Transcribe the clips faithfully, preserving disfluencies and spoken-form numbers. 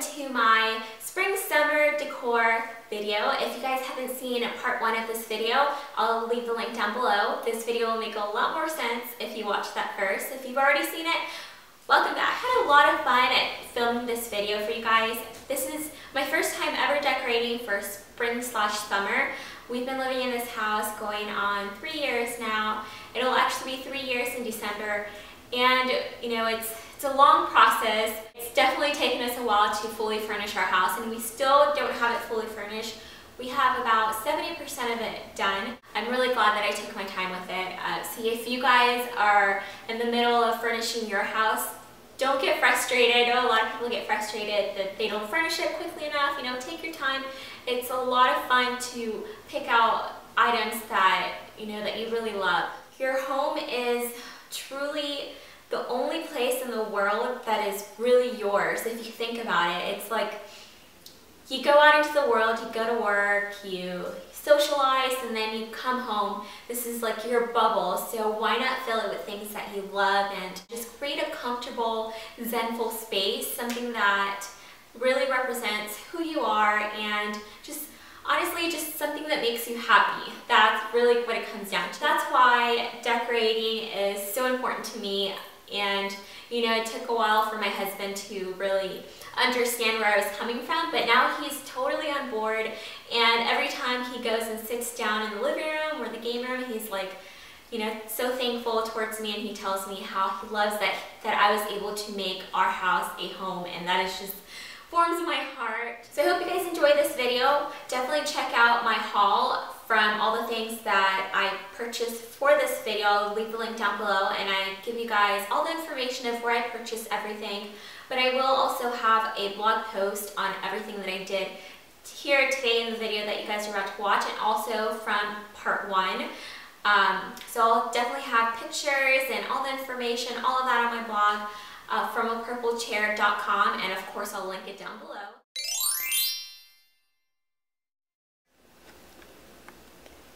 to my spring summer decor video. If you guys haven't seen part one of this video, I'll leave the link down below. This video will make a lot more sense if you watch that first. If you've already seen it, welcome back. I had a lot of fun filming this video for you guys. This is my first time ever decorating for spring slash summer. We've been living in this house going on three years now. It'll actually be three years in December. And you know, it's it's a long process. It's definitely taken us a while to fully furnish our house, and we still don't have it fully furnished. We have about seventy percent of it done. I'm really glad that I took my time with it. Uh, see, if you guys are in the middle of furnishing your house, don't get frustrated. I know a lot of people get frustrated that they don't furnish it quickly enough. You know, take your time. It's a lot of fun to pick out items that you know that you really love. Your home is truly the only place in the world that is really yours. If you think about it, it's like you go out into the world, you go to work, you socialize, and then you come home. This is like your bubble, so why not fill it with things that you love and just create a comfortable, zenful space, something that really represents who you are and just honestly, just something that makes you happy. That's really what it comes down to. That's why decorating is so important to me. And, you know, it took a while for my husband to really understand where I was coming from, but now he's totally on board. And every time he goes and sits down in the living room or the game room, he's like, you know, so thankful towards me, and he tells me how he loves that, that I was able to make our house a home, and that is just warms my heart. So I hope you guys enjoyed this video. Definitely check out my haul from all the things that I purchased for this video. I'll leave the link down below, and I give you guys all the information of where I purchased everything. But I will also have a blog post on everything that I did here today in the video that you guys are about to watch, and also from part one. Um, so I'll definitely have pictures and all the information, all of that on my blog. Uh, from a purple chair dot com, and of course I'll link it down below.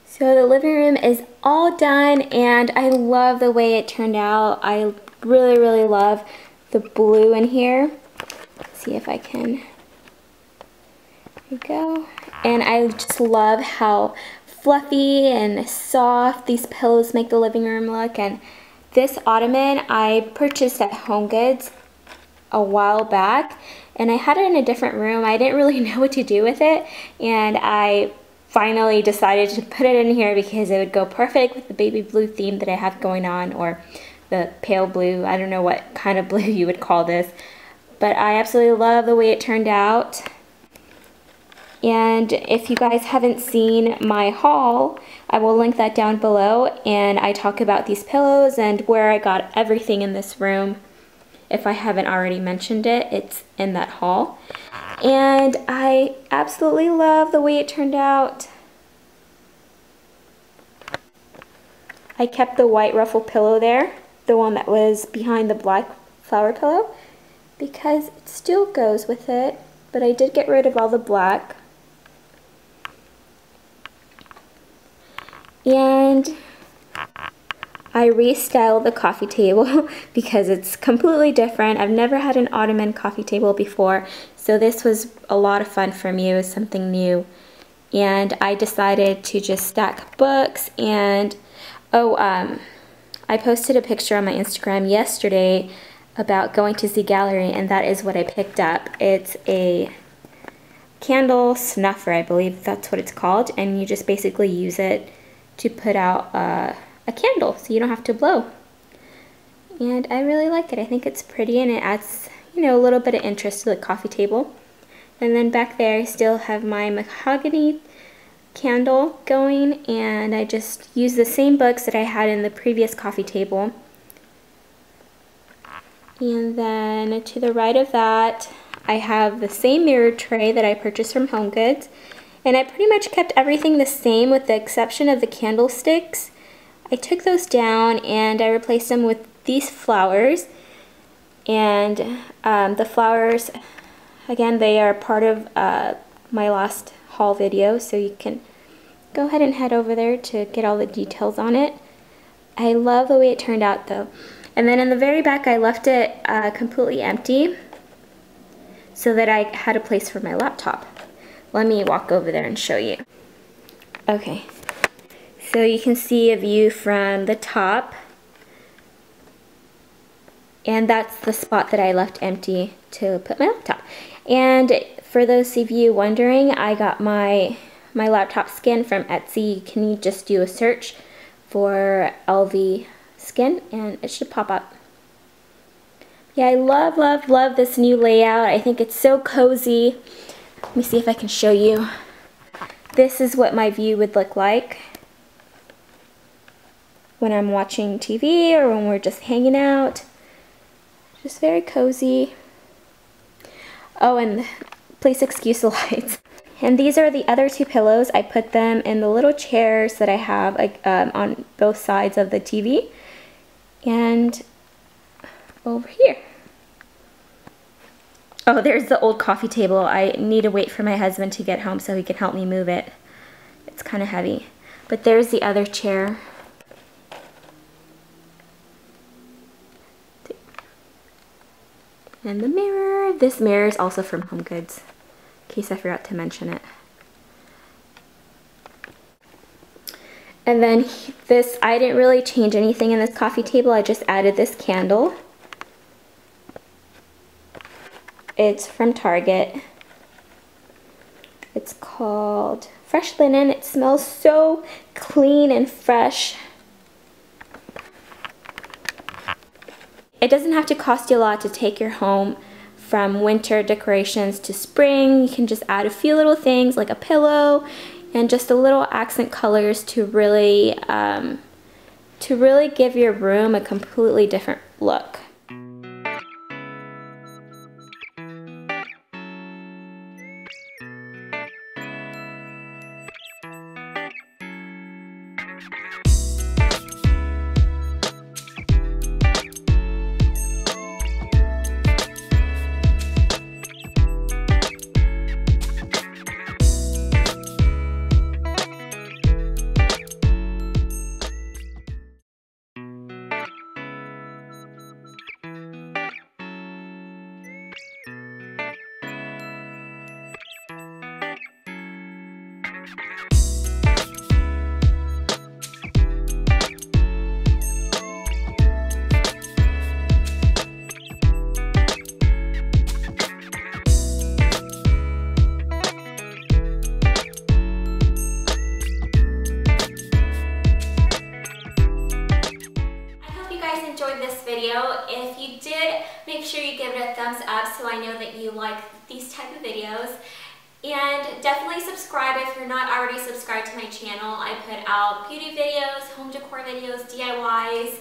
So the living room is all done, and I love the way it turned out. I really really love the blue in here. Let's see if I can. There we go. And I just love how fluffy and soft these pillows make the living room look. And this ottoman I purchased at HomeGoods a while back, and I had it in a different room. I didn't really know what to do with it, and I finally decided to put it in here because it would go perfect with the baby blue theme that I have going on, or the pale blue. I don't know what kind of blue you would call this, but I absolutely love the way it turned out. And if you guys haven't seen my haul, I will link that down below, and I talk about these pillows and where I got everything in this room. If I haven't already mentioned it, it's in that haul. And I absolutely love the way it turned out. I kept the white ruffle pillow there, the one that was behind the black flower pillow, because it still goes with it, but I did get rid of all the black. And I restyled the coffee table because it's completely different. I've never had an ottoman coffee table before, so this was a lot of fun for me. It was something new. And I decided to just stack books. And oh, um, I posted a picture on my Instagram yesterday about going to Z Gallery, and that is what I picked up. It's a candle snuffer, I believe that's what it's called, and you just basically use it to put out uh, a candle, so you don't have to blow. And I really like it. I think it's pretty, and it adds, you know, a little bit of interest to the coffee table. And then back there I still have my mahogany candle going, and I just use the same books that I had in the previous coffee table. And then to the right of that I have the same mirror tray that I purchased from HomeGoods. And I pretty much kept everything the same with the exception of the candlesticks. I took those down and I replaced them with these flowers. And um, the flowers, again, they are part of uh, my last haul video, so you can go ahead and head over there to get all the details on it. I love the way it turned out though. And then in the very back I left it uh, completely empty. so that I had a place for my laptop. Let me walk over there and show you. Okay, so you can see a view from the top, and that's the spot that I left empty to put my laptop. And for those of you wondering, I got my my laptop skin from Etsy. You can just do a search for L V skin and it should pop up. Yeah, I love, love, love this new layout. I think it's so cozy. Let me see if I can show you. This is what my view would look like when I'm watching T V or when we're just hanging out. Just very cozy. Oh, and please excuse the lights. And these are the other two pillows. I put them in the little chairs that I have um, on both sides of the T V. And over here. Oh, there's the old coffee table. I need to wait for my husband to get home so he can help me move it. It's kind of heavy. But there's the other chair. And the mirror. This mirror is also from HomeGoods, in case I forgot to mention it. And then this, I didn't really change anything in this coffee table. I just added this candle. It's from Target. It's called Fresh Linen. It smells so clean and fresh. It doesn't have to cost you a lot to take your home from winter decorations to spring. You can just add a few little things like a pillow and just a little accent colors to really, um, to really give your room a completely different look. If you did, make sure you give it a thumbs up so I know that you like these type of videos. And definitely subscribe if you're not already subscribed to my channel. I put out beauty videos, home decor videos, D I Ys,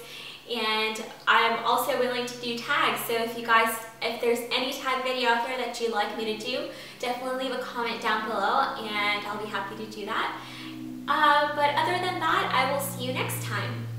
and I'm also willing to do tags. So if you guys, if there's any tag video out there that you'd like me to do, definitely leave a comment down below and I'll be happy to do that. Uh, but other than that, I will see you next time.